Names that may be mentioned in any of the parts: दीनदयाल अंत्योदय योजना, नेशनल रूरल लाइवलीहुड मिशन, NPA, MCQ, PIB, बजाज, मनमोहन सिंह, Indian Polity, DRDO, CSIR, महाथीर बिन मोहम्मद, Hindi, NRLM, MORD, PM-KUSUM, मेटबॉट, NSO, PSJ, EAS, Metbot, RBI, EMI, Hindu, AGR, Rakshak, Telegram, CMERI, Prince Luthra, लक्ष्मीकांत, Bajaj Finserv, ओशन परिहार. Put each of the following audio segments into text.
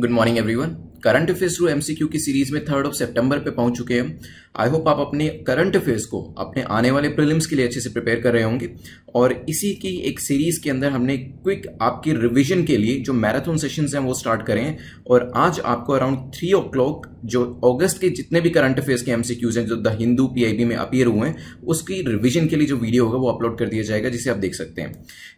Good morning everyone. Current affairs through MCQ की series में 3 सितंबर पे पहुंच चुके हैं। आई होप आप अपने करंट अफेयर्स को अपने आने वाले प्रीलिम्स के लिए अच्छे से प्रिपेयर कर रहे होंगे। और इसी की एक सीरीज के अंदर हमने क्विक आपके रिवीजन के लिए जो मैराथन सेशंस हैं वो स्टार्ट करें हैं। और आज आपको अराउंड 3 o'clock जो अगस्त के जितने भी करंट अफेयर्स के एमसीक्यूज हैं जो द हिंदू पीआईबी में अपीयर हुए हैं उसकी रिवीजन के लिए जो वीडियो होगा वो अपलोड कर दिया जाएगा, जिसे आप देख सकते हैं।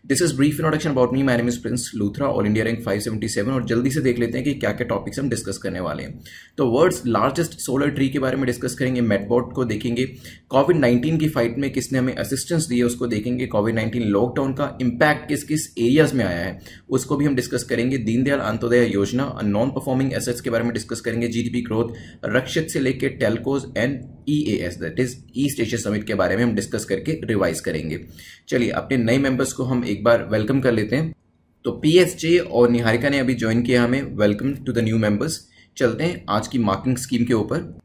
This is brief introduction about me. My name is Prince Luthra, all India rank 577। और जल्दी से देख लेते हैं कि क्या क्या टॉपिक्स हम डिस्कस करने वाले हैं। तो वर्ल्ड्स लार्जेस्ट सोलर ट्री के बारे में डिस्कस करेंगे, मेटबॉट को देखेंगे, कोविड-19 की फाइट में किसने हमें असिस्टेंस दी है उसको देखेंगे, कोविड-19 लॉकडाउन का इंपैक्ट किस किस एरियाज में आया है उसको भी हम डिस्कस करेंगे, दीनदयाल अंत्योदय योजना, नॉन परफॉर्मिंग एसेट्स के बारे में डिस्कस करेंगे, जीडीपी ग्रोथ, रक्षक से लेकर telcos and EAS that is East Asia summit के बारे में हम डिस्कस करके रिवाइज करेंगे। चलिए अपने नए मेंबर्स को हम एक बार वेलकम कर लेते हैं। तो PSJ और निहारिका ने अभी ज्वाइन किया हमें। Welcome to the new members. चलते हैं आज की मार्किंग स्कीम के ऊपर।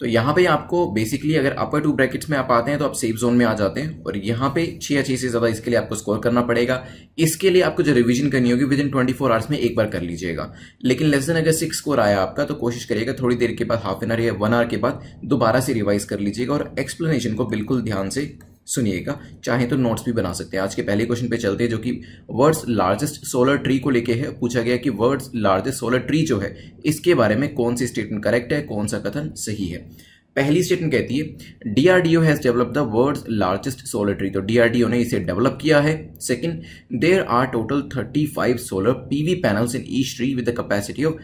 तो यहाँ पे आपको बेसिकली अगर अपर 2 ब्रैकेट्स में आप आते हैं तो आप सेफ जोन में आ जाते हैं। और यहाँ पे 6 या 6 से ज़्यादा इसके लिए आपको स्कोर करना पड़ेगा। इसके लिए आपको जो रिवीजन करनी होगी विद इन 24 आवर्स में एक बार कर लीजिएगा। लेकिन लेस देन अगर 6 स्कोर आया आपका तो कोशिश करिएगा थोड़ी देर के बाद, हाफ एन आवर या 1 आवर के बाद दोबारा से रिवाइज कर लीजिएगा। और एक्सप्लेनेशन को बिल्कुल ध्यान से सुनिएगा, चाहे तो नोट्स भी बना सकते हैं। आज के पहले क्वेश्चन पे चलते हैं जो कि वर्ल्ड्स लार्जेस्ट सोलर ट्री को लेके है। पूछा गया कि वर्ल्ड्स लार्जेस्ट सोलर ट्री जो है इसके बारे में कौन सी स्टेटमेंट करेक्ट है, कौन सा कथन सही है। पहली स्टेटमेंट कहती है DRDO has developed the world's largest solar tree. तो DRDO ने इसे डेवलप किया है। Second, there are total 35 solar PV panels in each tree with the capacity of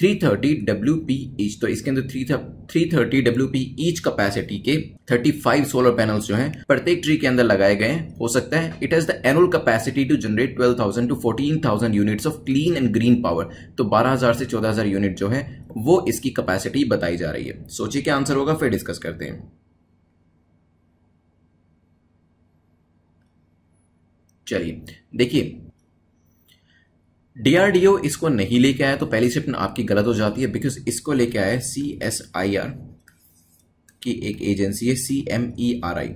330 WP each. तो इसके अंदर 330 WP ईच कैपेसिटी के 35 सोलर पैनल्स जो हैं प्रत्येक ट्री के अंदर लगाए गए हैं। हो सकता है it has the annual capacity to generate 12,000 to 14,000 units of clean and green power. तो 12,000 से 14,000 यूनिट जो है वो इसकी कैपेसिटी बताई जा रही है। सोचिए क्या आंसर होगा, फिर डिस्कस करते हैं। चलिए देखिए, DRDO इसको नहीं लेके आया तो पहली स्टेटमेंट आपकी गलत हो जाती है। बिकॉज इसको लेके आया है CSIR की एक एजेंसी है CMERI।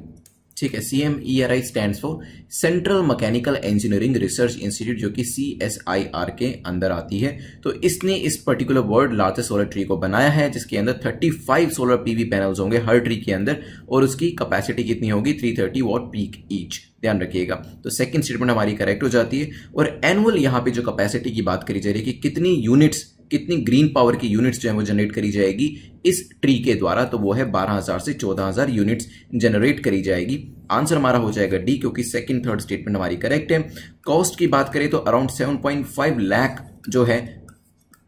ठीक है, CMERI stands for central mechanical engineering research institute जो कि CSIR के अंदर आती है। तो इसने इस particular world largest solar tree को बनाया है जिसके अंदर 35 सोलर PV पैनल्स होंगे हर ट्री के अंदर। और उसकी कैपेसिटी कितनी होगी, 330 वॉट पीक ईच। ध्यान रखिएगा। तो सेकंड स्टेटमेंट हमारी करेक्ट हो जाती है। और एनुअल यहाँ पे जो कैपेसिटी की बात करी जा रही है कि कितनी यूनिट्स, कितनी ग्रीन पावर की यूनिट्स जो है वो जनरेट करी जाएगी इस ट्री के द्वारा, तो वो है 12,000 से 14,000 यूनिट्स जनरेट करी जाएगी। आंसर हमारा हो जाएगा डी, क्योंकि सेकंड थर्ड स्टेटमेंट हमारी करेक्ट है। कॉस्ट की बात करें तो अराउंड 7.5 लाख जो है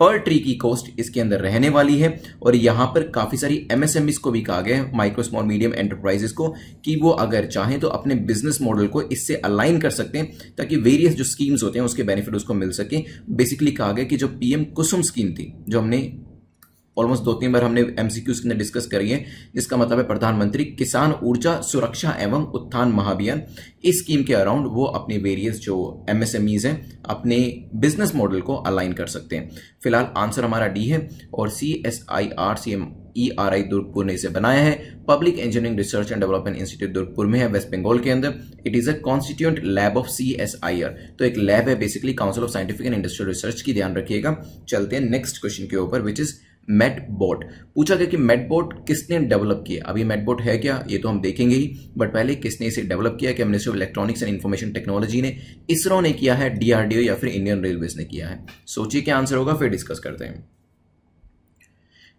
पर ट्री की कॉस्ट इसके अंदर रहने वाली है। और यहाँ पर काफ़ी सारी MSMEs को भी कहा गया है, माइक्रो स्मॉल मीडियम एंटरप्राइजेस को, कि वो अगर चाहें तो अपने बिजनेस मॉडल को इससे अलाइन कर सकते हैं ताकि वेरियस जो स्कीम्स होते हैं उसके बेनिफिट उसको मिल सके। बेसिकली कहा गया कि जो PM-KUSUM स्कीम थी जो हमने ऑलमोस्ट 2-3 बार हमने MCQs के अंदर डिस्कस करी है, जिसका मतलब है प्रधानमंत्री किसान ऊर्जा सुरक्षा एवं उत्थान महाभियान, इस स्कीम के अराउंड वो अपने वेरियस जो MSMEs हैं अपने बिजनेस मॉडल को अलाइन कर सकते हैं। फिलहाल आंसर हमारा डी है। और CSIR दुर्गपुर ने इसे बनाया है। Public engineering research and development institute Durgapur में है, वेस्ट बंगाल के अंदर। It is a constituent lab of CSIR। तो एक लैब है basically, council of scientific and industrial research की। ध्यान रखिएगा। चलते हैं नेक्स्ट क्वेश्चन के ऊपर विच इज मेटबॉट। पूछा गया कि मेटबॉट किसने डेवलप किया। अभी मेटबॉट है क्या ये तो हम देखेंगे ही, बट पहले किसने इसे डेवलप किया। क्या ministry of electronics and information technology ने, इसरो ने किया है, DRDO या फिर इंडियन रेलवेज ने किया है। सोचिए क्या आंसर होगा, फिर डिस्कस करते हैं।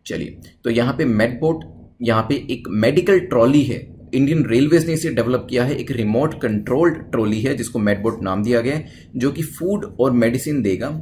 चलिए, तो यहाँ पे मेटबॉट, यहाँ पे एक मेडिकल ट्रॉली है, इंडियन रेलवेज ने इसे डेवलप किया है। एक रिमोट कंट्रोल्ड ट्रॉली है जिसको मेटबॉट नाम दिया गया है, जो कि फूड और मेडिसिन देगा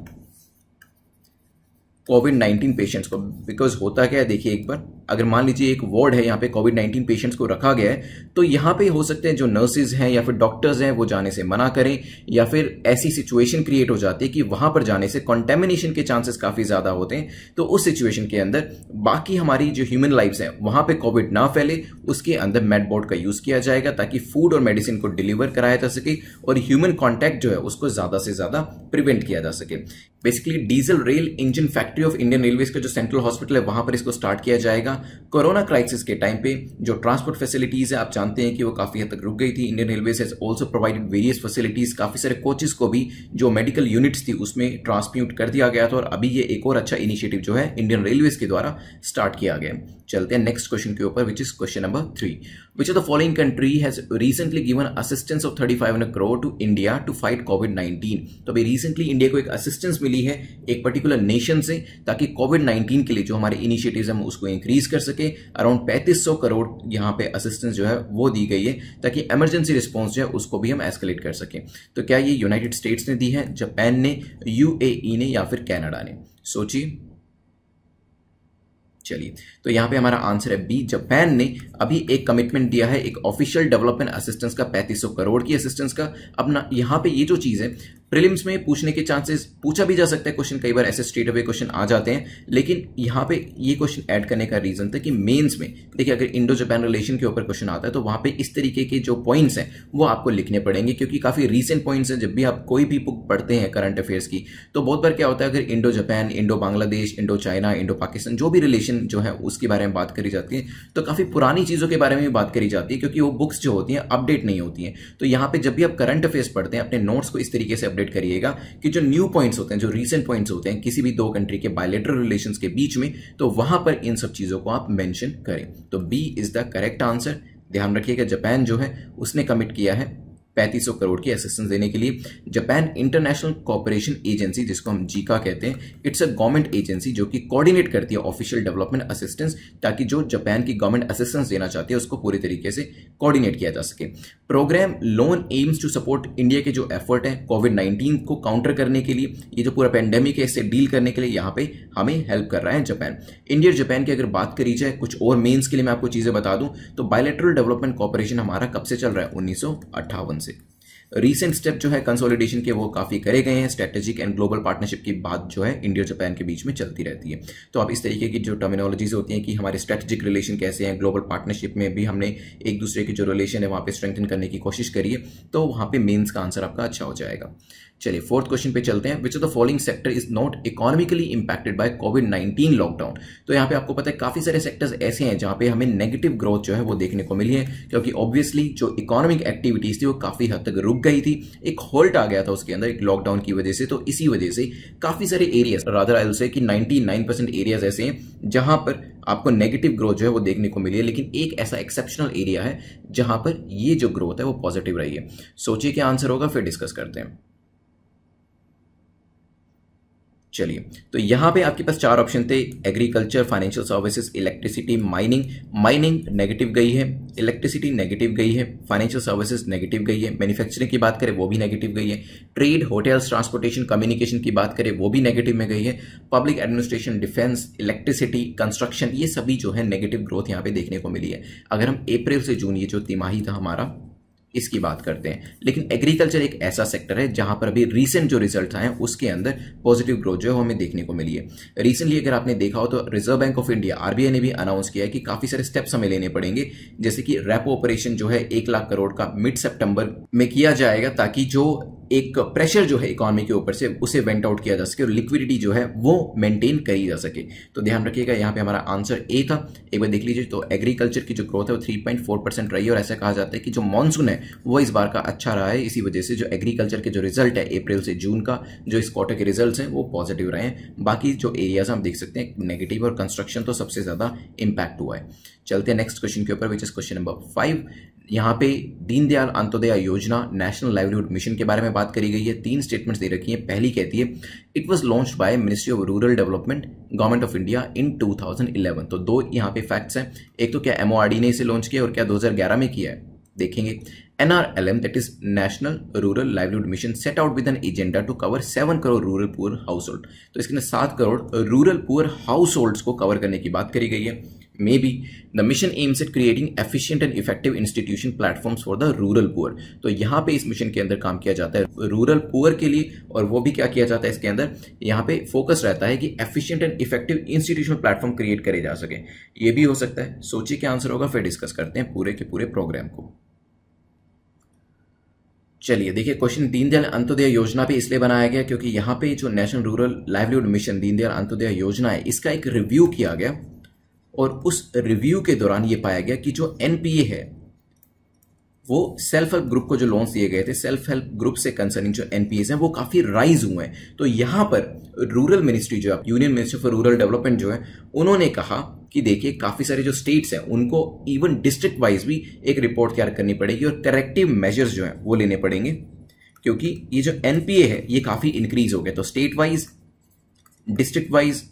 कोविड-19 पेशेंट्स को। बिकॉज होता क्या है, देखिए एक बार, अगर मान लीजिए एक वार्ड है यहाँ पे कोविड-19 पेशेंट्स को रखा गया है, तो यहाँ पे हो सकते हैं जो नर्सेज हैं या फिर डॉक्टर्स हैं वो जाने से मना करें, या फिर ऐसी सिचुएशन क्रिएट हो जाती है कि वहाँ पर जाने से कॉन्टेमिनेशन के चांसेस काफ़ी ज़्यादा होते हैं। तो उस सिचुएशन के अंदर बाकी हमारी जो ह्यूमन लाइफ्स हैं वहाँ पर कोविड ना फैले, उसके अंदर मेटबॉट का यूज़ किया जाएगा ताकि फूड और मेडिसिन को डिलीवर कराया जा सके और ह्यूमन कॉन्टैक्ट जो है उसको ज़्यादा से ज़्यादा प्रिवेंट किया जा सके। Basically diesel rail engine factory of Indian railways का जो सेंट्रल हॉस्पिटल है वहाँ पर इसको स्टार्ट किया जाएगा। कोरोना क्राइसिस के टाइम पे जो ट्रांसपोर्ट फैसिलिटीज़ है आप जानते हैं कि वो काफ़ी हद तक रुक गई थी। Indian railways has also provided various facilities, काफ़ी सारे कोचेस को भी जो मेडिकल यूनिट्स थी उसमें ट्रांसम्यूट कर दिया गया था और अभी ये एक और अच्छा इनिशिएटिव जो है इंडियन रेलवेज के द्वारा स्टार्ट किया गया। चलते हैं नेक्स्ट क्वेश्चन के ऊपर which is question number 3। Which of the following country has recently given assistance of 35 crore to India to fight कोविड-19। तो अभी रिसेंटली इंडिया को एक असिस्टेंस मिली है एक पर्टिकुलर नेशन से ताकि कोविड-19 के लिए जो हमारे इनिशिएटिव्स हम उसको इंक्रीज कर सके। अराउंड 3500 करोड़ यहाँ पे असिस्टेंस जो है वो दी गई है ताकि इमरजेंसी रिस्पॉन्स जो है उसको भी हम एस्केलेट कर सकें। तो क्या ये यूनाइटेड स्टेट्स ने दी है, जापान ने, UAE ने या फिर कनाडा ने? सोचिए। चलिए तो यहाँ पे हमारा आंसर है बी, जापान ने अभी एक कमिटमेंट दिया है एक ऑफिशियल डेवलपमेंट असिस्टेंस का 3500 करोड़ की असिस्टेंस का। अपना यहाँ पे ये जो चीज़ है प्रीलिम्स में पूछने के चांसेस पूछा भी जा सकता है क्वेश्चन, कई बार ऐसे स्ट्रेट अवे क्वेश्चन आ जाते हैं, लेकिन यहाँ पे ये क्वेश्चन ऐड करने का रीजन था कि मेंस में देखिए अगर इंडो जापान रिलेशन के ऊपर क्वेश्चन आता है तो वहाँ पे इस तरीके के जो पॉइंट्स हैं वो आपको लिखने पड़ेंगे क्योंकि काफ़ी रीसेंट पॉइंट्स हैं। जब भी आप कोई भी बुक पढ़ते हैं करंट अफेयर्स की तो बहुत बार क्या होता है अगर Indo Japan, Indo Bangladesh, Indo China, Indo Pakistan जो भी रिलेशन जो है उसके बारे में बात करी जाती है तो काफ़ी पुरानी चीज़ों के बारे में भी बात करी जाती है क्योंकि वो बुक्स जो होती हैं अपडेट नहीं होती हैं। तो यहाँ पर जब भी आप करंट अफेयर्स पढ़ते हैं अपने नोट्स को इस तरीके से अपडेट करिएगा कि जो न्यू पॉइंट्स होते हैं, जो रीसेंट पॉइंट्स होते हैं किसी भी दो कंट्री के बायलैटरल रिलेशंस के बीच में, तो वहां पर इन सब चीजों को आप मेंशन करें। तो B is the correct answer. ध्यान रखिएगा जापान जो है उसने कमिट किया है 3500 करोड़ की असिस्टेंस देने के लिए। जापान इंटरनेशनल कोऑपरेशन एजेंसी जिसको हम जीका कहते हैं, इट्स अ गवर्नमेंट एजेंसी जो कि कोऑर्डिनेट करती है ऑफिशियल डेवलपमेंट असिस्टेंस ताकि जो जापान की गवर्नमेंट असिस्टेंस देना चाहती है उसको पूरी तरीके से कोऑर्डिनेट किया जा सके। Program loan aims to support India के जो एफर्ट हैं कोविड-19 को काउंटर करने के लिए, ये जो पूरा पेंडेमिक है इससे डील करने के लिए यहाँ पे हमें हेल्प कर रहा है जापान। इंडिया और जापान की अगर बात करी जाए कुछ और मेन्स के लिए मैं आपको चीज़ें बता दूँ तो बायलैटरल डेवलपमेंट कोऑपरेशन हमारा कब से चल रहा है 1958। रीसेंट स्टेप जो है कंसोलिडेशन के वो काफ़ी करे गए हैं। स्ट्रेटेजिक एंड ग्लोबल पार्टनरशिप की बात जो है इंडिया और जापान के बीच में चलती रहती है। तो आप इस तरीके की जो टर्मिनोलॉजीज होती हैं कि हमारे स्ट्रेटेजिक रिलेशन कैसे हैं, ग्लोबल पार्टनरशिप में भी हमने एक दूसरे की जो रिलेशन है वहाँ पे स्ट्रेंथन करने की कोशिश करिए तो वहाँ पे मेंस का आंसर आपका अच्छा हो जाएगा। चलिए फोर्थ क्वेश्चन पे चलते हैं। Which of the following sector is not economically impacted by कोविड-19 लॉकडाउन। तो यहाँ पे आपको पता है काफी सारे सेक्टर्स ऐसे हैं जहाँ पे हमें नेगेटिव ग्रोथ जो है वो देखने को मिली है क्योंकि ऑब्वियसली जो इकोनॉमिक एक्टिविटीज थी वो काफी हद तक रुक गई थी, एक होल्ट आ गया था उसके अंदर एक लॉकडाउन की वजह से। तो इसी वजह से काफी सारे areas, rather I will say कि 99% एरियाज ऐसे हैं जहाँ पर आपको नेगेटिव ग्रोथ जो है वो देखने को मिली है, लेकिन एक ऐसा एक्सेप्शनल एरिया है जहाँ पर ये जो ग्रोथ है वो पॉजिटिव रही है। सोचिए क्या आंसर होगा फिर डिस्कस करते हैं। चलिए तो यहाँ पे आपके पास 4 ऑप्शन थे, agriculture, financial services, electricity, mining. Mining negative गई है, इलेक्ट्रिसिटी नेगेटिव गई है, फाइनेंशियल सर्विसेज नेगेटिव गई है, मैन्युफैक्चरिंग की बात करें वो भी नेगेटिव गई है, ट्रेड, होटल्स, ट्रांसपोर्टेशन, कम्युनिकेशन की बात करें वो भी नेगेटिव में गई है, public administration, defence, electricity, construction, ये सभी जो है नेगेटिव ग्रोथ यहाँ पे देखने को मिली है। अगर हम अप्रैल से जून ये जो तिमाही था हमारा इसकी बात करते हैं, लेकिन एग्रीकल्चर एक ऐसा सेक्टर है जहां पर अभी रीसेंट जो रिजल्ट आए हैं उसके अंदर पॉजिटिव ग्रोथ जो है हमें देखने को मिली है। रिसेंटली अगर आपने देखा हो तो reserve bank of India RBI ने भी अनाउंस किया है कि काफ़ी सारे स्टेप्स हमें लेने पड़ेंगे, जैसे कि रेपो ऑपरेशन जो है 1,00,000 करोड़ का मिड सितंबर में किया जाएगा ताकि जो एक प्रेशर जो है इकोनॉमी के ऊपर से उसे वेंट आउट किया जा सके और लिक्विडिटी जो है वो मेंटेन करी जा सके। तो ध्यान रखिएगा यहाँ पे हमारा आंसर ए था। एक बार देख लीजिए तो एग्रीकल्चर की जो ग्रोथ है वो 3.4% रही है और ऐसा कहा जाता है कि जो मानसून है वो इस बार का अच्छा रहा है। इसी वजह से जो एग्रीकल्चर के जो रिजल्ट है अप्रैल से जून का जो इस क्वार्टर के रिजल्ट हैं वो पॉजिटिव रहे हैं। बाकी जो एरियाज हम देख सकते हैं नेगेटिव और कंस्ट्रक्शन तो सबसे ज़्यादा इम्पैक्ट हुआ है। चलते हैं नेक्स्ट क्वेश्चन के ऊपर विच इज क्वेश्चन नंबर 5। यहाँ पे दीनदयाल अंत्योदय योजना, नेशनल लाइवलीहुड मिशन के बारे में बात करी गई है। 3 स्टेटमेंट्स दे रखी हैं। पहली कहती है it was launched by ministry of rural development government of India in 2011। तो 2 यहाँ पे फैक्ट्स हैं, एक तो क्या MORD ने इसे लॉन्च किया और क्या 2011 में किया है देखेंगे। NRLM that is National Rural Livelihood Mission set out with an agenda to cover 7 crore rural poor household. तो इसके अंदर 7 करोड़ रूरल पुअर हाउसहोल्ड्स को कवर करने की बात करी गई है। May be the mission aims at creating efficient and effective institution platforms for the rural poor. तो यहाँ पे इस मिशन के अंदर काम किया जाता है रूरल पुअर के लिए और वो भी क्या किया जाता है इसके अंदर यहाँ पे फोकस रहता है कि efficient and effective institutional platform create करे जा सके। ये भी हो सकता है, सोचिए क्या आंसर होगा फिर डिस्कस करते हैं पूरे के पूरे प्रोग्राम को। चलिए देखिए क्वेश्चन, दीनदयाल अंत्योदय योजना पे इसलिए बनाया गया क्योंकि यहाँ पे जो नेशनल रूरल लाइवलीहुड मिशन दीनदयाल अंत्योदय योजना है इसका एक रिव्यू किया गया और उस रिव्यू के दौरान ये पाया गया कि जो एनपीए है वो सेल्फ हेल्प ग्रुप को जो लोन्स दिए गए थे, सेल्फ हेल्प ग्रुप से कंसर्निंग जो एनपीएस हैं वो काफ़ी राइज हुए हैं। तो यहाँ पर रूरल मिनिस्ट्री जो है, union ministry for rural development जो है, उन्होंने कहा कि देखिए काफ़ी सारे जो स्टेट्स हैं उनको इवन डिस्ट्रिक्ट वाइज भी एक रिपोर्ट तैयार करनी पड़ेगी और करेक्टिव मेजर्स जो हैं वो लेने पड़ेंगे, क्योंकि ये जो एनपीए है ये काफ़ी इंक्रीज हो गया। तो state wise, district wise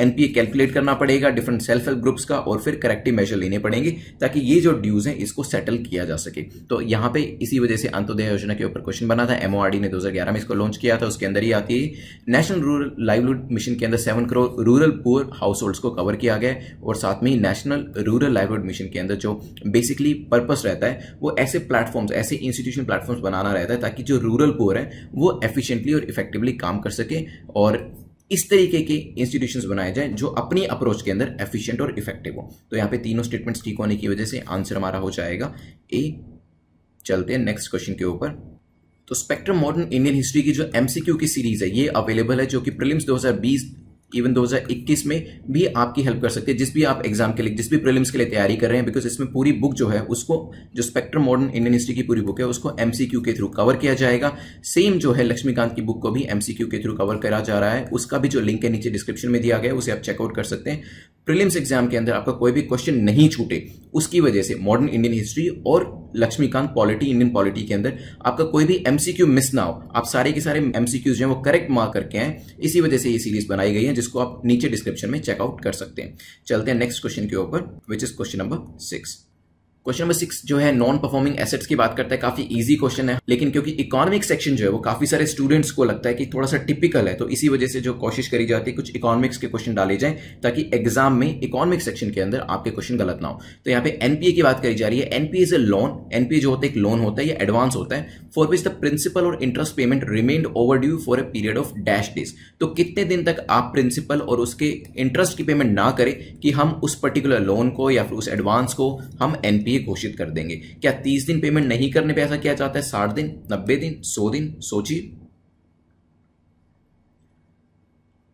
NPA calculate करना पड़ेगा डिफरेंट सेल्फ हेल्प ग्रुप्स का, और फिर करेक्टिव मेजर लेने पड़ेंगे ताकि ये जो ड्यूज हैं इसको सेटल किया जा सके। तो यहाँ पे इसी वजह से अंत्योदय योजना के ऊपर क्वेश्चन बना था। एमओआरडी ने 2011 में इसको लॉन्च किया था, उसके अंदर ही आती है। नेशनल रूरल लाइवलीहुड मिशन के अंदर 7 crore rural poor households को कवर किया गया, और साथ में ही नेशनल रूरल लाइवलीहुड मिशन के अंदर जो बेसिकली पर्पस रहता है वो ऐसे प्लेटफॉर्म्स, ऐसे इंस्टीट्यूशन प्लेटफॉर्म्स बनाना रहता है ताकि जो रूरल पुअर है वो एफिशिएंटली और इफेक्टिवली काम कर सके, और इस तरीके के इंस्टीट्यूशंस बनाए जाएं जो अपनी अप्रोच के अंदर एफिशिएंट और इफेक्टिव हो। तो यहाँ पे तीनों स्टेटमेंट्स ठीक होने की वजह से आंसर हमारा हो जाएगा ए। चलते हैं नेक्स्ट क्वेश्चन के ऊपर। तो स्पेक्ट्रम मॉडर्न इंडियन हिस्ट्री की जो एमसीक्यू की सीरीज है ये अवेलेबल है, जो कि प्रीलिम्स 2020 इवन 2021 में भी आपकी हेल्प कर सकती है, जिस भी आप एग्जाम के लिए, जिस भी प्रीलिम्स के लिए तैयारी कर रहे हैं, बिकॉज इसमें पूरी बुक जो है उसको, जो स्पेक्ट्रम मॉडर्न इंडियन हिस्ट्री की पूरी बुक है उसको एमसीक्यू के थ्रू कवर किया जाएगा। सेम जो है लक्ष्मीकांत की बुक को भी एमसीक्यू के थ्रू कवर करा जा रहा है, उसका भी जो लिंक है नीचे डिस्क्रिप्शन में दिया गया है, उसे आप चेकआउट कर सकते हैं। प्रीलिम्स एग्जाम के अंदर आपका कोई भी क्वेश्चन नहीं छूटे, उसकी वजह से मॉडर्न इंडियन हिस्ट्री और लक्ष्मीकांत पॉलिटी, इंडियन पॉलिटी के अंदर आपका कोई भी एमसीक्यू मिस ना हो, आप सारे के सारे एमसीक्यूज जो हैं वो करेक्ट मार्क करके आए। इसी वजह से ये सीरीज बनाई गई है, जिसको आप नीचे डिस्क्रिप्शन में चेकआउट कर सकते हैं। चलते हैं नेक्स्ट क्वेश्चन के ऊपर, which is question number 6। Question number 6 जो है नॉन परफॉर्मिंग एसेट्स की बात करता है। काफी इजी क्वेश्चन है, लेकिन क्योंकि इकोनॉमिक सेक्शन जो है वो काफी सारे स्टूडेंट्स को लगता है कि थोड़ा सा टिपिकल है, तो इसी वजह से जो कोशिश करी जाती है कुछ इकोनॉमिक्स के क्वेश्चन डाले जाएं ताकि एग्जाम में इकोनॉमिक सेक्शन के अंदर आपके क्वेश्चन गलत ना हो। तो यहाँ पे एनपीए की बात करी जा रही है। NPA is a loan, NPA जो होता है एक लोन होता है या एडवांस होता है, फॉर विच द प्रिंसिपल और interest payment remained overdue for a period of dash days. तो कितने दिन तक आप प्रिंसिपल और उसके इंटरेस्ट की पेमेंट ना करें कि हम उस पर्टिकुलर लोन को या फिर उस एडवांस को हम एनपीए घोषित कर देंगे। क्या 30 दिन पेमेंट नहीं करने पे ऐसा किया जाता है? 60 दिन, 90 दिन, 100 दिन? सोचिए।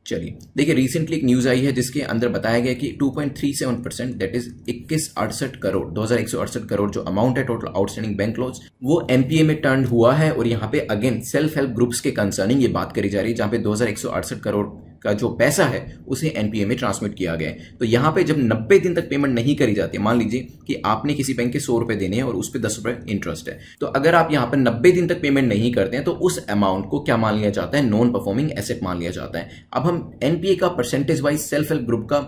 चलिए देखिए, रिसेंटली एक न्यूज आई है जिसके अंदर बताया गया कि 2.37% दैट इज 2168 करोड़ जो अमाउंट है टोटल आउटस्टैंडिंग बैंक लोन्स, वो एनपीए में टर्न हुआ है। और यहाँ पे अगेन सेल्फ हेल्प ग्रुप्स के कंसर्निंग ये बात करी जा रही है, जहां पे 2168 करोड़ का जो पैसा है उसे एनपीए में ट्रांसमिट किया गया है। तो यहाँ पे जब 90 दिन तक पेमेंट नहीं करी जाती, मान लीजिए कि आपने किसी बैंक के 100 रुपए देने हैं और उस पर 10 रुपए इंटरेस्ट है, तो अगर आप यहाँ पर 90 दिन तक पेमेंट नहीं करते हैं तो उस अमाउंट को क्या मान लिया जाता है? नॉन परफॉर्मिंग एसेट मान लिया जाता है। अब हम एनपीए का percentage wise self help group का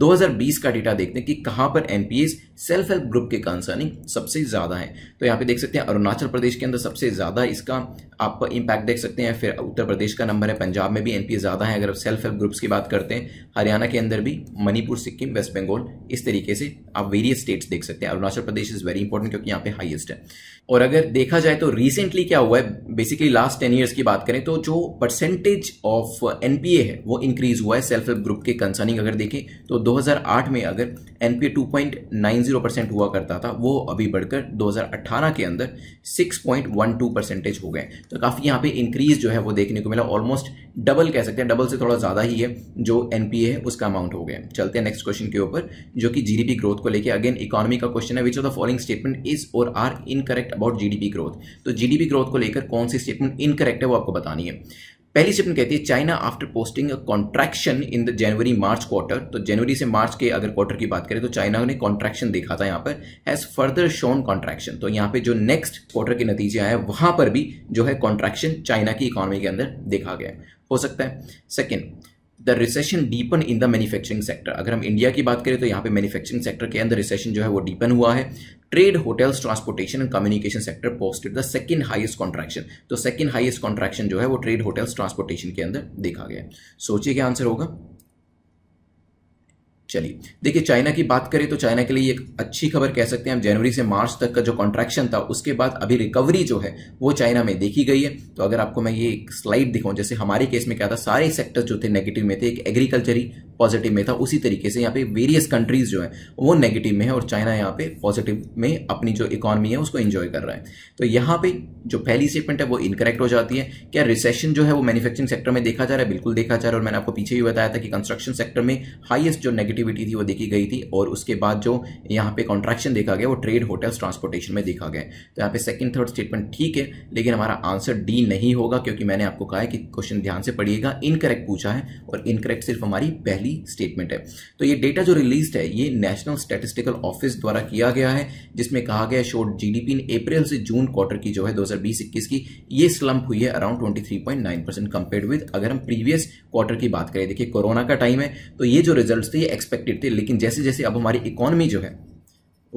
2020 का डेटा देखते हैं कि कहाँ पर एनपीए सेल्फ हेल्प ग्रुप के कंसर्निंग सबसे ज़्यादा है। तो यहाँ पे देख सकते हैं अरुणाचल प्रदेश के अंदर सबसे ज़्यादा इसका आपका इम्पैक्ट देख सकते हैं, फिर उत्तर प्रदेश का नंबर है, पंजाब में भी एनपीए ज़्यादा है अगर आप सेल्फ हेल्प ग्रुप्स की बात करते हैं, हरियाणा के अंदर भी, मणिपुर, सिक्किम, वेस्ट बंगाल, इस तरीके से आप वेरियस स्टेट्स देख सकते हैं। Arunachal Pradesh is very important क्योंकि यहाँ पे हाईएस्ट है। और अगर देखा जाए तो रिसेंटली क्या हुआ है, बेसिकली लास्ट 10 ईयर्स की बात करें तो जो परसेंटेज ऑफ एनपीए है वो इंक्रीज हुआ है सेल्फ हेल्प ग्रुप के कंसर्निंग। अगर देखें तो 2008 में अगर एनपीए 2.90% हुआ करता था, वो अभी बढ़कर 2018 के अंदर 6.12% हो गए। तो काफ़ी यहाँ पे इंक्रीज जो है वो देखने को मिला, ऑलमोस्ट डबल कह सकते हैं, डबल से थोड़ा ज़्यादा ही है जो एनपीए है उसका अमाउंट हो गया। चलते हैं नेक्स्ट क्वेश्चन के ऊपर जो कि जीडीपी ग्रोथ को लेकर अगेन इकोनॉमी का क्वेश्चन है। Which of the following statement is और are incorrect about GDP growth. तो जीडीपी ग्रोथ को लेकर कौन सी स्टेटमेंट इनकरेक्ट है वो आपको बतानी है। पहली स्टेटमेंट कहती है China after posting a contraction in the January March quarter, तो जनवरी से मार्च के अगर क्वार्टर की बात करें तो चाइना ने कॉन्ट्रैक्शन देखा था, यहाँ पर हैज फर्दर शोन कॉन्ट्रैक्शन। तो यहाँ पे जो नेक्स्ट क्वार्टर के नतीजे आए वहां पर भी जो है कॉन्ट्रैक्शन चाइना की इकोनॉमी के अंदर देखा गया हो सकता है। Second, the recession deepen in the manufacturing sector. अगर हम इंडिया की बात करें तो यहाँ पे मैन्युफैक्चरिंग सेक्टर के अंदर रिसेशन जो है वो डीपन हुआ है। Trade, hotels, transportation and communication sector posted the second highest contraction. तो सेकंड हाईएस्ट कॉन्ट्रैक्शन जो है वो ट्रेड, होटल्स, ट्रांसपोर्टेशन के अंदर देखा गया। सोचिए क्या आंसर होगा। चलिए देखिए, चाइना की बात करें तो चाइना के लिए एक अच्छी खबर कह सकते हैं हम। जनवरी से मार्च तक का जो कॉन्ट्रैक्शन था उसके बाद अभी रिकवरी जो है वो चाइना में देखी गई है। तो अगर आपको मैं ये एक स्लाइड दिखाऊं, जैसे हमारे केस में क्या था, सारे सेक्टर्स जो थे नेगेटिव में थे, एक एग्रीकल्चरी, पॉजिटिव में था, उसी तरीके से यहाँ पे वेरियस कंट्रीज जो है वो नेगेटिव में है और चाइना यहाँ पे पॉजिटिव में अपनी जो इकोनॉमी है उसको एंजॉय कर रहा है। तो यहाँ पे जो पहली स्टेटमेंट है वो इनकरेक्ट हो जाती है। क्या रिसेशन जो है वो मैन्युफैक्चरिंग सेक्टर में देखा जा रहा है? बिल्कुल देखा जा रहा है, और मैंने आपको पीछे भी बताया था कि कंस्ट्रक्शन सेक्टर में हाईएस्ट जो नेगेटिविटी थी वो देखी गई थी, और उसके बाद जो यहाँ पे कॉन्ट्रैक्शन देखा गया वो ट्रेड, होटल्स, ट्रांसपोर्टेशन में देखा गया। तो यहाँ पे सेकंड थर्ड स्टेटमेंट ठीक है, लेकिन हमारा आंसर डी नहीं होगा, क्योंकि मैंने आपको कहा है कि क्वेश्चन ध्यान से पढ़िएगा, इनकरेक्ट पूछा है और इनकरेक्ट सिर्फ हमारी पहली स्टेटमेंट है। तो ये डेटा जो रिलीज है ये नेशनल स्टैटिस्टिकल ऑफिस द्वारा किया गया है, जिसमें कहा गया शोर्ट जीडीपी इन अप्रैल से जून क्वार्टर की जो है 2020-21 की ये स्लंप हुई है अराउंड 23.9% कंपेयर्ड विद, अगर हम प्रीवियस क्वार्टर की बात करें, देखिए कोरोना का टाइम है तो ये जो रिजल्ट्स थे ये एक्सपेक्टेड थे, लेकिन जैसे जैसे अब हमारी इकोनॉमी जो है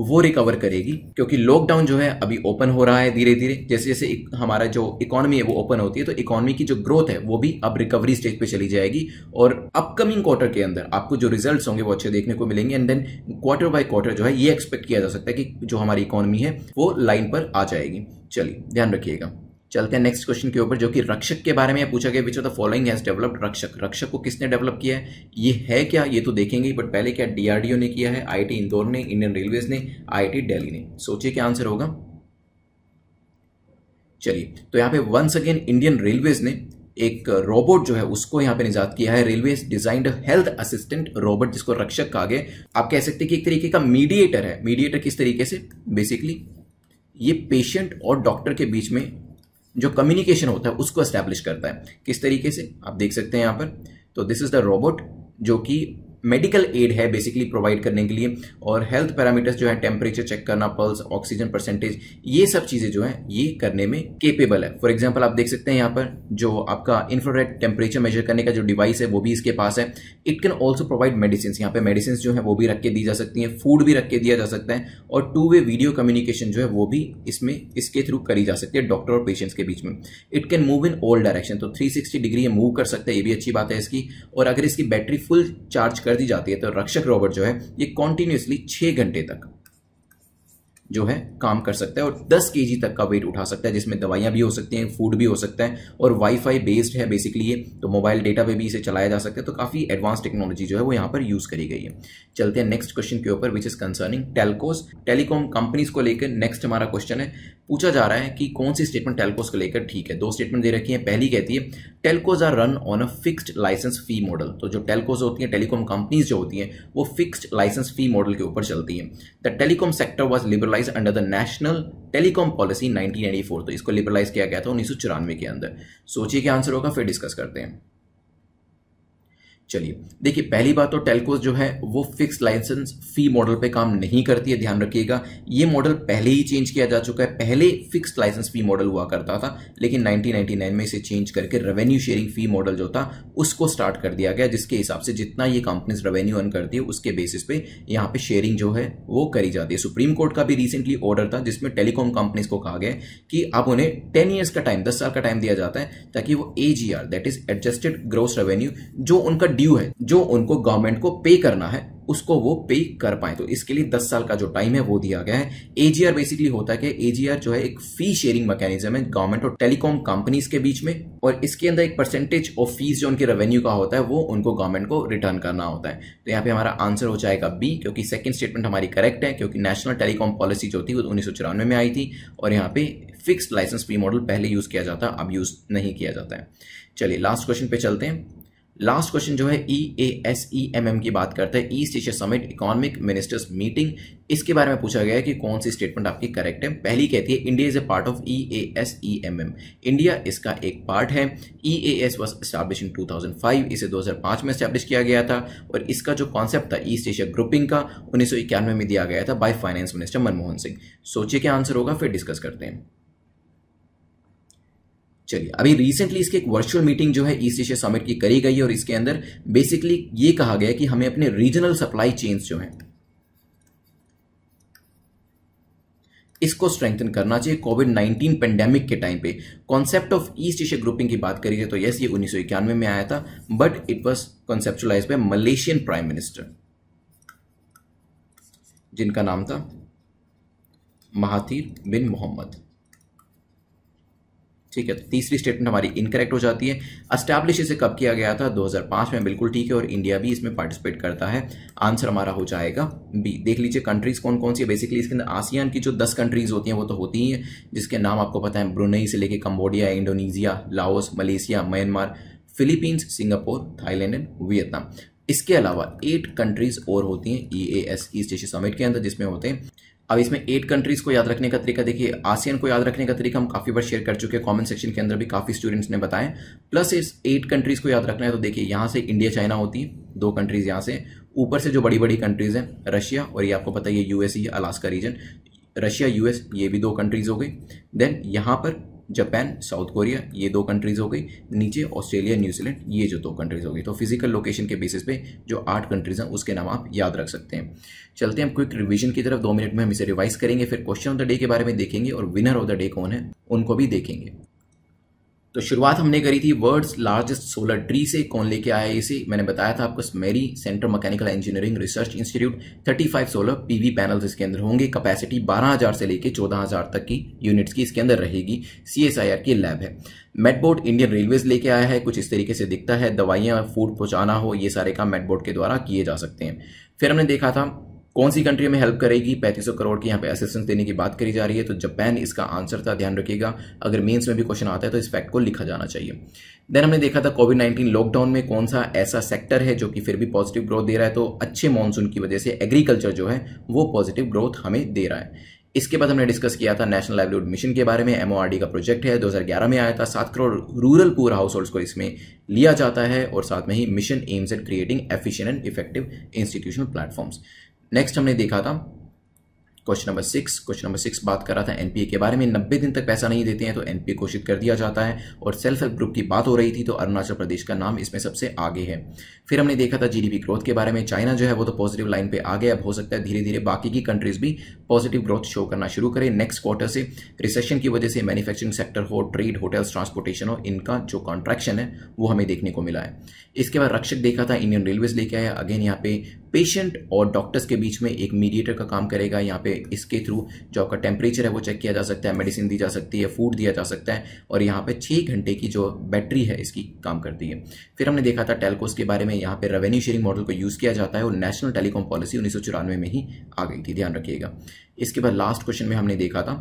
वो रिकवर करेगी, क्योंकि लॉकडाउन जो है अभी ओपन हो रहा है धीरे धीरे, जैसे जैसे हमारा जो इकोनॉमी है वो ओपन होती है तो इकोनॉमी की जो ग्रोथ है वो भी अब रिकवरी स्टेज पे चली जाएगी, और अपकमिंग क्वार्टर के अंदर आपको जो रिजल्ट्स होंगे वो अच्छे देखने को मिलेंगे। And then quarter by quarter जो है ये एक्सपेक्ट किया जा सकता है कि जो हमारी इकोनॉमी है वो लाइन पर आ जाएगी। चलिए ध्यान रखिएगा, चलते हैं नेक्स्ट क्वेश्चन के ऊपर, जो कि रक्षक के बारे में पूछा गया, which of the following has developed Rakshak. Rakshak को किसने डेवलप किया है, ये है क्या, ये तो देखेंगे, बट पहले क्या डीआरडीओ ने किया है, आईआईटी इंदौर ने, इंडियन रेलवेज ने, आईआईटी दिल्ली ने? सोचिए क्या आंसर होगा। चलिए, तो यहाँ पे वंस अगेन इंडियन रेलवेज ने एक रोबोट जो है उसको यहाँ पे निजात किया है। Railway designed health assistant robot, जिसको रक्षक कहा गया। आप कह सकते हैं कि एक तरीके का मीडिएटर है। मीडिएटर किस तरीके से, बेसिकली ये पेशेंट और डॉक्टर के बीच में जो कम्युनिकेशन होता है उसको एस्टैब्लिश करता है। किस तरीके से, आप देख सकते हैं यहाँ पर। तो दिस इज द रोबोट जो कि मेडिकल एड है बेसिकली प्रोवाइड करने के लिए, और हेल्थ पैरामीटर्स जो है टेम्परेचर चेक करना, पल्स, ऑक्सीजन परसेंटेज, ये सब चीज़ें जो है ये करने में केपेबल है। फॉर एग्जांपल आप देख सकते हैं यहाँ पर जो आपका इंफ्रारेड टेम्परेचर मेजर करने का जो डिवाइस है वो भी इसके पास है। It can also provide medicine, यहाँ पे मेडिसिन जो है वो भी रख के दी जा सकती हैं, फूड भी रख के दिया जा सकता है, और टू वे वीडियो कम्युनिकेशन जो है वो भी इसमें इसके थ्रू करी जा सकती है डॉक्टर और पेशेंट्स के बीच में। It can move in all direction, तो 360 डिग्री मूव कर सकता है, ये भी अच्छी बात है इसकी। और अगर इसकी बैटरी फुल चार्ज कर दी जाती है तो रक्षक रोबोट जो है ये कॉन्टिन्यूसली 6 घंटे तक जो है काम कर सकता है, और 10 केजी तक का वेट उठा सकता है, जिसमें दवाइयाँ भी हो सकती हैं, फूड भी हो सकता है, और वाईफाई बेस्ड है बेसिकली ये, तो मोबाइल डेटा पे भी इसे चलाया जा सकता है। तो काफ़ी एडवांस टेक्नोलॉजी जो है वो यहाँ पर यूज़ करी गई है। चलते हैं नेक्स्ट क्वेश्चन के ऊपर, which is concerning telcos, telecom companies को लेकर नेक्स्ट हमारा क्वेश्चन है। पूछा जा रहा है कि कौन सी स्टेटमेंट टेलकोस को लेकर ठीक है। दो स्टेटमेंट दे रखी है। पहली कहती है telcos are run on a fixed licence fee model, तो जो टेलकोस होती हैं, टेलीकॉम कंपनीज जो होती हैं, वो फिक्स्ड लाइसेंस फी मॉडल के ऊपर चलती हैं। The telecom sector was liberalise under the national telecom policy 1994, तो इसको लिबरलाइज किया गया था 1994 के अंदर। सोचिए क्या आंसर होगा, फिर डिस्कस करते हैं। चलिए देखिए, पहली बात तो टेलकोस जो है वो फिक्स लाइसेंस फी मॉडल पे काम नहीं करती है, ध्यान रखिएगा। ये मॉडल पहले ही चेंज किया जा चुका है। पहले फिक्स लाइसेंस फी मॉडल हुआ करता था, लेकिन 1999 में इसे चेंज करके रेवेन्यू शेयरिंग फी मॉडल जो था उसको स्टार्ट कर दिया गया, जिसके हिसाब से जितना ये कंपनीज रेवेन्यू अर्न करती है उसके बेसिस पे यहाँ पे शेयरिंग जो है वो करी जाती है। सुप्रीम कोर्ट का भी रिसेंटली ऑर्डर था जिसमें टेलीकॉम कंपनीज को कहा गया कि आप उन्हें 10 ईयर्स का टाइम, 10 साल का टाइम दिया जाता है, ताकि वो AGR that is adjusted gross revenue जो उनका ड्यू है, जो उनको गवर्नमेंट को पे करना है, उसको वो पे कर पाए। तो इसके लिए 10 साल का जो टाइम है वो दिया गया है। AGR बेसिकली होता है कि AGR जो है एक फी शेयरिंग मैकेनिज्म है गवर्नमेंट और टेलीकॉम कंपनीज के बीच में, और इसके अंदर एक परसेंटेज ऑफ फीस जो उनके रेवेन्यू का होता है वो उनको गवर्नमेंट को रिटर्न करना होता है। तो यहाँ पे हमारा आंसर हो जाएगा बी, क्योंकि सेकंड स्टेटमेंट हमारी करेक्ट है, क्योंकि नेशनल टेलीकॉम पॉलिसी जो थी वो 1994 में आई थी, और यहाँ पे फिक्स्ड लाइसेंस फी मॉडल पहले यूज किया जाता, अब यूज नहीं किया जाता है। चलिए लास्ट क्वेश्चन पे चलते हैं। लास्ट क्वेश्चन जो है EAS की बात करता है, east Asia summit economic ministers meeting. इसके बारे में पूछा गया है कि कौन सी स्टेटमेंट आपकी करेक्ट है। पहली कहती है India is a part of EAS, India इसका एक पार्ट है। EAS वॉज एस्टैब्लिश इन 2005, इसे 2005 में एस्टैब्लिश किया गया था, और इसका जो कॉन्सेप्ट था ईस्ट एशिया ग्रुपिंग का 1991 में दिया गया था by finance minister मनमोहन सिंह। सोचिए क्या आंसर होगा, फिर डिस्कस करते हैं। चलिए, अभी रिसेंटली इसकी एक वर्चुअल मीटिंग जो है ईस्ट एशिया समिट की करी गई है, और इसके अंदर बेसिकली ये कहा गया कि हमें अपने रीजनल सप्लाई चेन्स जो हैं इसको स्ट्रेंथन करना चाहिए कोविड-19 पेंडेमिक के टाइम पे। Concept of east Asia grouping की बात करी जाए तो यस, ये 1991 में आया था, but it was conceptualise by Malaysian prime minister जिनका नाम था महाथीर बिन मोहम्मद। ठीक है, तो तीसरी स्टेटमेंट हमारी इनकरेक्ट हो जाती है। एस्टैब्लिश इसे कब किया गया था? 2005 में, बिल्कुल ठीक है, और इंडिया भी इसमें पार्टिसिपेट करता है। आंसर हमारा हो जाएगा बी। देख लीजिए कंट्रीज कौन कौन सी है, बेसिकली इसके अंदर आसियान की जो 10 कंट्रीज होती हैं वो तो होती ही हैं, जिसके नाम आपको पता है, ब्रुनई से लेके Cambodia, Indonesia, Laos, Malaysia, Myanmar, Philippines, Singapore, Thailand and Vietnam. इसके अलावा 8 कंट्रीज और होती हैं EAS ईस्ट एशिया समिट के अंदर जिसमें होते हैं। अब इसमें 8 कंट्रीज़ को याद रखने का तरीका देखिए, आसियान को याद रखने का तरीका हम काफ़ी बार शेयर कर चुके हैं, कमेंट सेक्शन के अंदर भी काफ़ी स्टूडेंट्स ने बताया। प्लस इस 8 कंट्रीज़ को याद रखना है तो देखिए यहाँ से इंडिया चाइना होती है, 2 कंट्रीज़ यहाँ से, ऊपर से जो बड़ी बड़ी कंट्रीज़ हैं रशिया और ये आपको पता है US ही है, अलास्का रीजन, रशिया US ये भी 2 कंट्रीज़ हो गई। देन यहाँ पर जापान, साउथ कोरिया, ये 2 कंट्रीज हो गई, नीचे ऑस्ट्रेलिया, न्यूजीलैंड, ये जो 2 कंट्रीज हो गई। तो फिजिकल लोकेशन के बेसिस पे जो 8 कंट्रीज हैं उसके नाम आप याद रख सकते हैं। चलते हैं हम क्विक रिवीजन की तरफ, 2 मिनट में हम इसे रिवाइज करेंगे, फिर क्वेश्चन ऑफ द डे के बारे में देखेंगे और विनर ऑफ द डे कौन है उनको भी देखेंगे। तो शुरुआत हमने करी थी वर्ल्ड्स लार्जेस्ट सोलर ट्री से, कौन लेके आया इसे, मैंने बताया था आपको CMERI, central mechanical engineering research institute. 35 solar PV panels इसके अंदर होंगे, कैपेसिटी 12,000 से लेके 14,000 तक की यूनिट्स की इसके अंदर रहेगी। CSIR की लैब है। मेटबोट इंडियन रेलवेज लेके आया है, कुछ इस तरीके से दिखता है, दवाइयाँ, फूड पहुँचाना हो, ये सारे काम मेटबोट के द्वारा किए जा सकते हैं। फिर हमने देखा था कौन सी कंट्री में हेल्प करेगी, 3500 करोड़ की यहाँ पे असिस्टेंस देने की बात करी जा रही है, तो जापान इसका आंसर था, ध्यान रखिएगा, अगर मेंस में भी क्वेश्चन आता है तो इस फैक्ट को लिखा जाना चाहिए। देन हमने देखा था कोविड-19 लॉकडाउन में कौन सा ऐसा सेक्टर है जो कि फिर भी पॉजिटिव ग्रोथ दे रहा है, तो अच्छे मानसून की वजह से एग्रीकल्चर जो है वो पॉजिटिव ग्रोथ हमें दे रहा है। इसके बाद हमने डिस्कस किया था नेशनल लाइवलीहुड मिशन के बारे में, MORD का प्रोजेक्ट है, 2011 में आया था, 7 crore rural poor households को इसमें लिया जाता है, और साथ में ही mission aims at creating efficient and effective institutional platforms. Next हमने देखा था क्वेश्चन नंबर 6 बात कर रहा था NPA के बारे में, 90 दिन तक पैसा नहीं देते हैं तो NPA घोषित कर दिया जाता है, और सेल्फ हेल्प ग्रुप की बात हो रही थी तो अरुणाचल प्रदेश का नाम इसमें सबसे आगे है। फिर हमने देखा था GDP ग्रोथ के बारे में, चाइना जो है वो तो पॉजिटिव लाइन पे आ गया, अब हो सकता है धीरे धीरे बाकी की कंट्रीज भी पॉजिटिव ग्रोथ शो करना शुरू करें नेक्स्ट क्वार्टर से, रिसेशन की वजह से मैन्युफैक्चरिंग सेक्टर हो, ट्रेड, होटल्स, ट्रांसपोर्टेशन हो, इनका जो कॉन्ट्रैक्शन है वो हमें देखने को मिला है। इसके बाद रक्षक देखा था, इंडियन रेलवेज लेके आया, अगेन यहाँ पे पेशेंट और डॉक्टर्स के बीच में एक मीडिएटर का काम करेगा, यहाँ पे इसके थ्रू जो आपका टेम्परेचर है वो चेक किया जा सकता है, मेडिसिन दी जा सकती है, फूड दिया जा सकता है, और यहाँ पे 6 घंटे की जो बैटरी है इसकी काम करती है। फिर हमने देखा था टेलकोस के बारे में, यहाँ पे रेवेन्यू शेयरिंग मॉडल को यूज़ किया जाता है, और नेशनल टेलीकॉम पॉलिसी 1994 में ही आ गई थी, ध्यान रखिएगा। इसके बाद लास्ट क्वेश्चन में हमने देखा था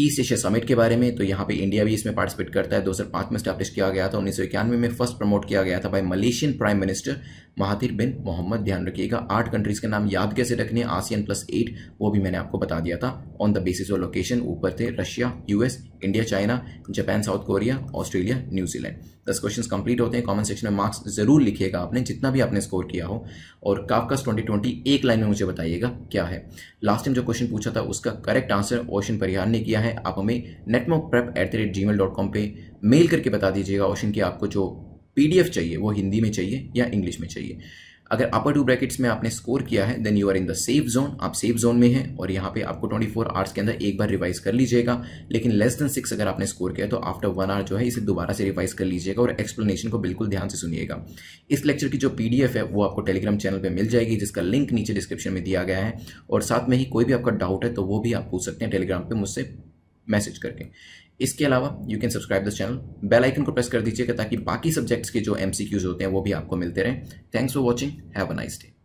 ईस्ट एशिया समिट के बारे में, तो यहाँ पे इंडिया भी इसमें पार्टिसिपेट करता है, 2005 में स्टैब्लिश किया गया था, 1991 में फर्स्ट प्रमोट किया गया था by Malaysian prime minister Mahathir bin Mohamad, ध्यान रखिएगा। 8 कंट्रीज के नाम याद कैसे रखने, आसियान प्लस 8 वो भी मैंने आपको बता दिया था on the basis of location, ऊपर थे Russia, US, India, China, Japan, South Korea, Australia, New Zealand. 10 question complete होते हैं, कमेंट सेक्शन में मार्क्स जरूर लिखिएगा आपने जितना भी आपने स्कोर किया हो, और काफकास 2020 एक लाइन में मुझे बताइएगा क्या है। लास्ट टाइम जो क्वेश्चन पूछा था उसका करेक्ट आंसर ओशन परिहार ने किया है, आप हमें netmokprep@gmail.com पे मेल करके बता दीजिएगा ओशन की आपको जो PDF चाहिए वो हिंदी में चाहिए या इंग्लिश में चाहिए। अगर अपर 2 ब्रैकेट्स में आपने स्कोर किया है then you are in the safe zone, आप सेफ जोन में हैं, और यहाँ पे आपको 24 आवर्स के अंदर एक बार रिवाइज कर लीजिएगा। लेकिन लेस देन 6 अगर आपने स्कोर किया तो आफ्टर 1 आवर जो है इसे दोबारा से रिवाइज कर लीजिएगा, और एक्सप्लेनेशन को बिल्कुल ध्यान से सुनिएगा। इस लेक्चर की जो PDF है वो आपको टेलीग्राम चैनल पर मिल जाएगी, जिसका लिंक नीचे डिस्क्रिप्शन में दिया गया है, और साथ में ही कोई भी आपका डाउट है तो वो भी आप पूछ सकते हैं टेलीग्राम पर मुझसे मैसेज करके। इसके अलावा you can subscribe this channel, bell icon को प्रेस कर दीजिएगा ताकि बाकी सब्जेक्ट्स के जो MCQs होते हैं वो भी आपको मिलते रहें। Thanks for watching, have a nice day.